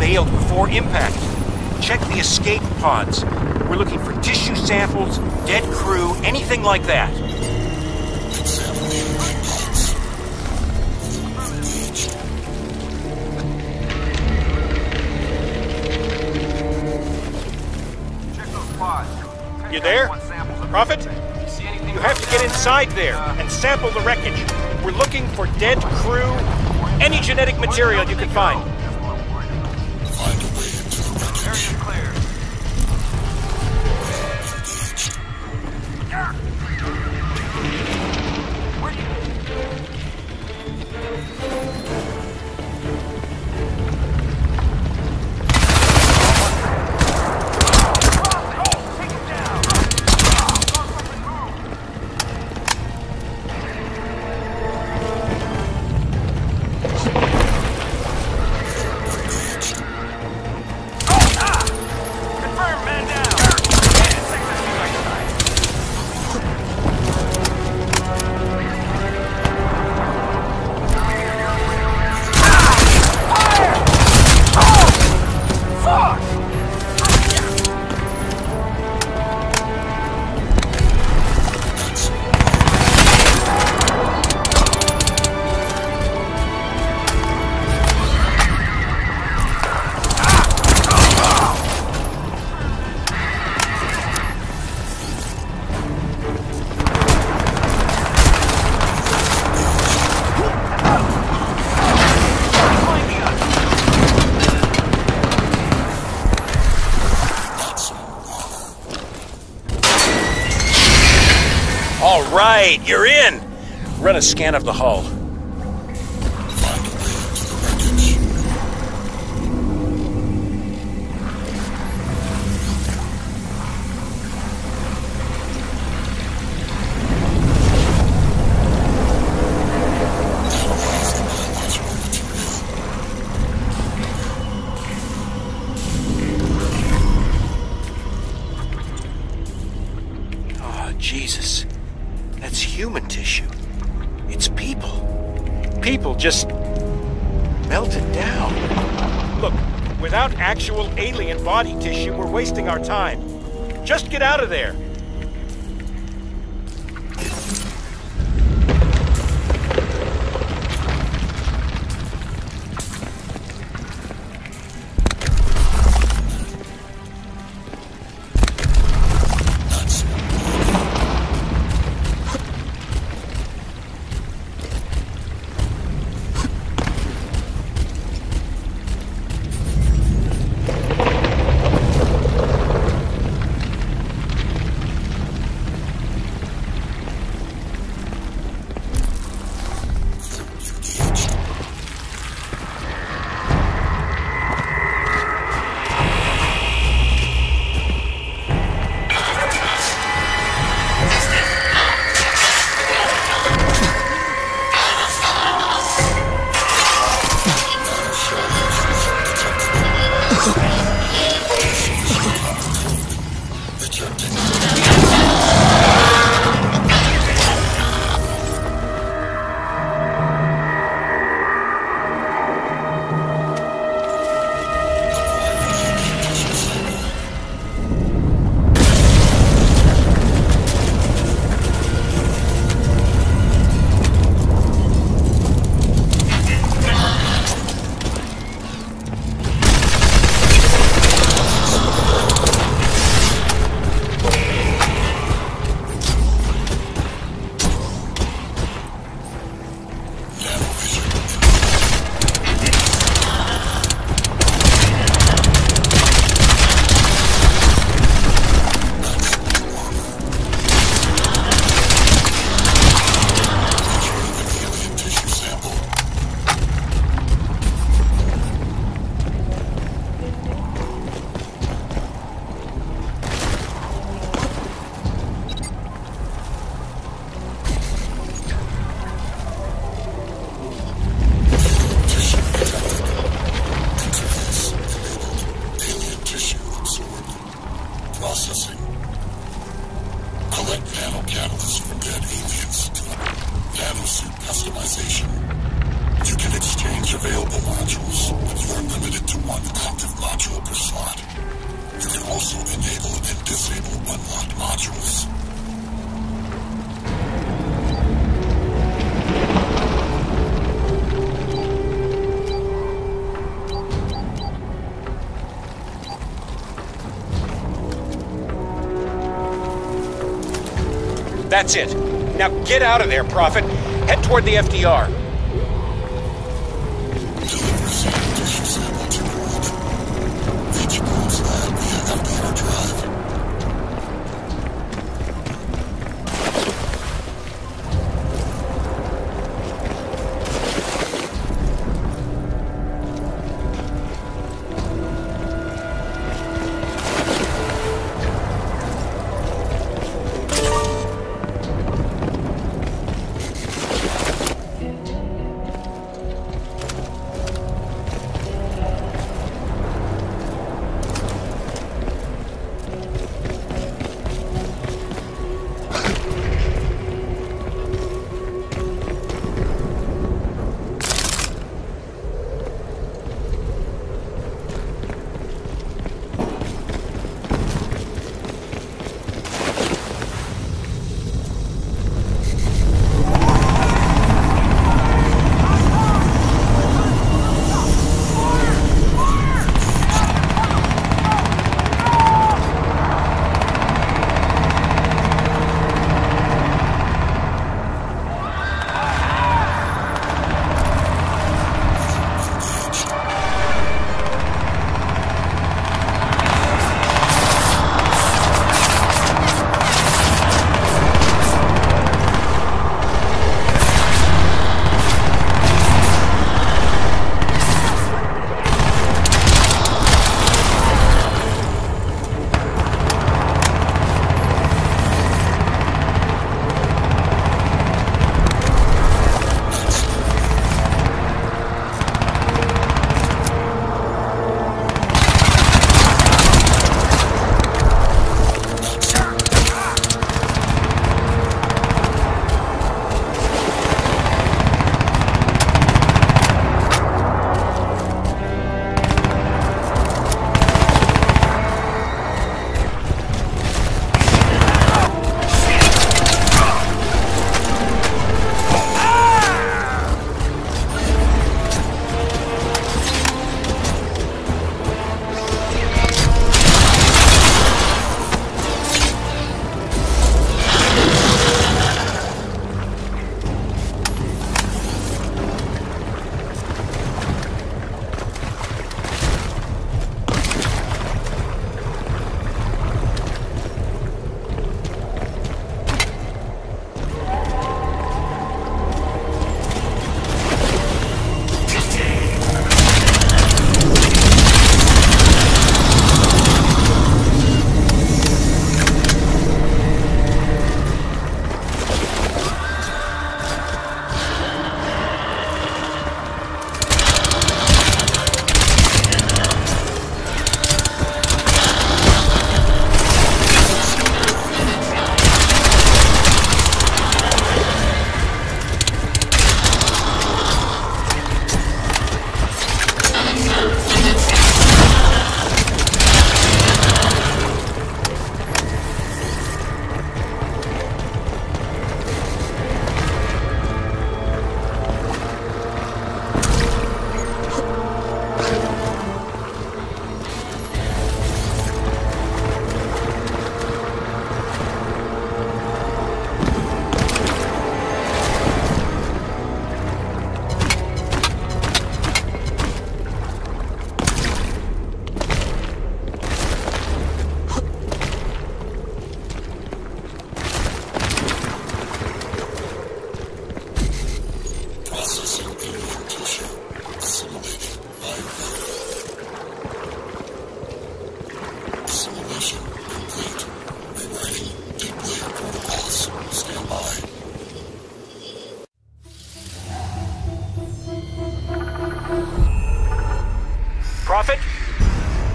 bailed before impact. Check the escape pods. We're looking for tissue samples, dead crew, anything like that. You there? Prophet? You have to get inside there and sample the wreckage. We're looking for dead crew, any genetic material you can find. Right, you're in! Run a scan of the hull. Oh, Jesus. That's human tissue. It's people. People just melted down. Look, without actual alien body tissue, we're wasting our time. Just get out of there. That's it. Now get out of there, Prophet. Head toward the FDR.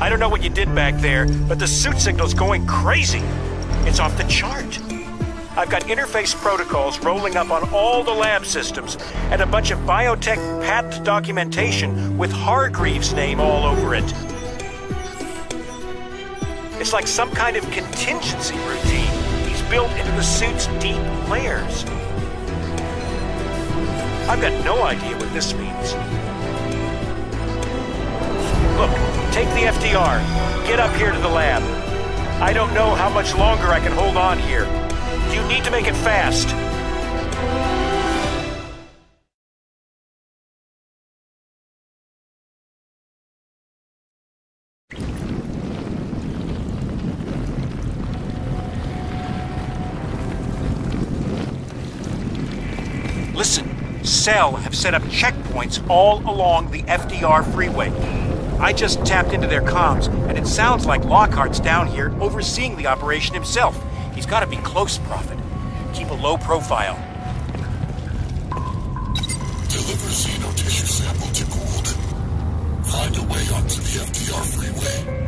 I don't know what you did back there, but the suit signal's going crazy. It's off the chart. I've got interface protocols rolling up on all the lab systems and a bunch of biotech patent documentation with Hargreaves' name all over it. It's like some kind of contingency routine he's built into the suit's deep layers. I've got no idea what this means. Take the FDR. Get up here to the lab. I don't know how much longer I can hold on here. You need to make it fast. Listen, Cell have set up checkpoints all along the FDR freeway. I just tapped into their comms, and it sounds like Lockhart's down here overseeing the operation himself. He's got to be close, Prophet. Keep a low profile. Deliver xenotissue sample to Gould. Find a way onto the FDR freeway.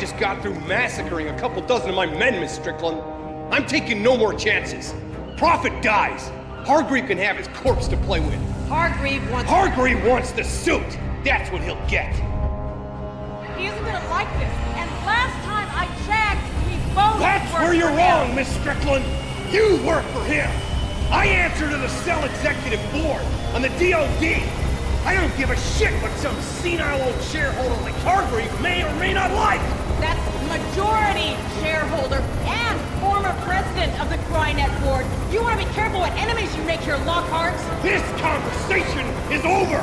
Just got through massacring a couple dozen of my men, Miss Strickland. I'm taking no more chances. Prophet dies. Hargreaves can have his corpse to play with. Hargreaves wants the suit. That's what he'll get. He isn't gonna like this. And last time I checked, we both That's where you're wrong, Miss Strickland. You work for him. I answer to the Cell Executive Board on the DOD. I don't give a shit what some senile old shareholder like Hargreaves may or may not like. That's majority shareholder and former president of the CryNet board. You want to be careful what enemies you make here, Lockhart. This conversation is over!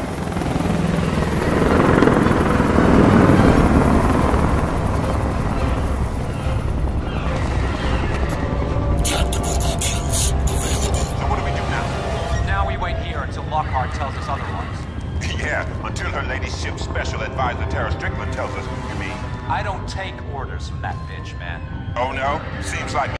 Strickland tells us, you mean? I don't take orders from that bitch, man. Oh no? Seems like...